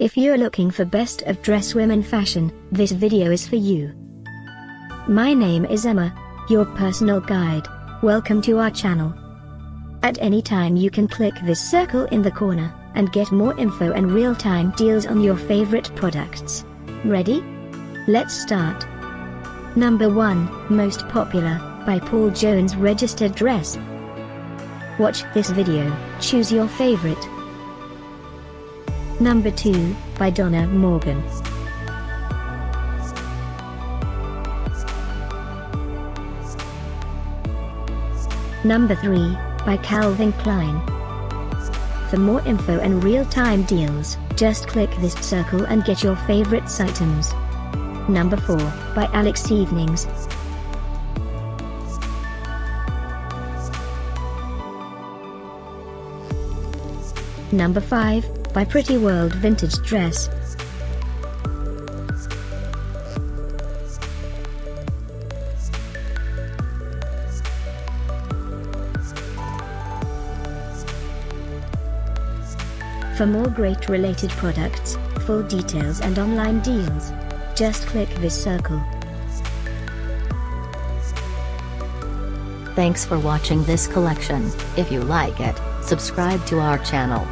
If you're looking for best of dress women fashion, this video is for you. My name is Emma, your personal guide. Welcome to our channel. At any time you can click this circle in the corner, and get more info and real-time deals on your favorite products. Ready? Let's start. Number 1, Most Popular, by Paul Jones Registered Dress. Watch this video, choose your favorite. Number 2, by Donna Morgan. Number 3, by Calvin Klein. For more info and real-time deals, just click this circle and get your favorite items. Number 4, by Alex Evenings. Number 5, by Pretty World Vintage Dress. For more great related products, full details and online deals, just click this circle. Thanks for watching this collection. If you like it, subscribe to our channel.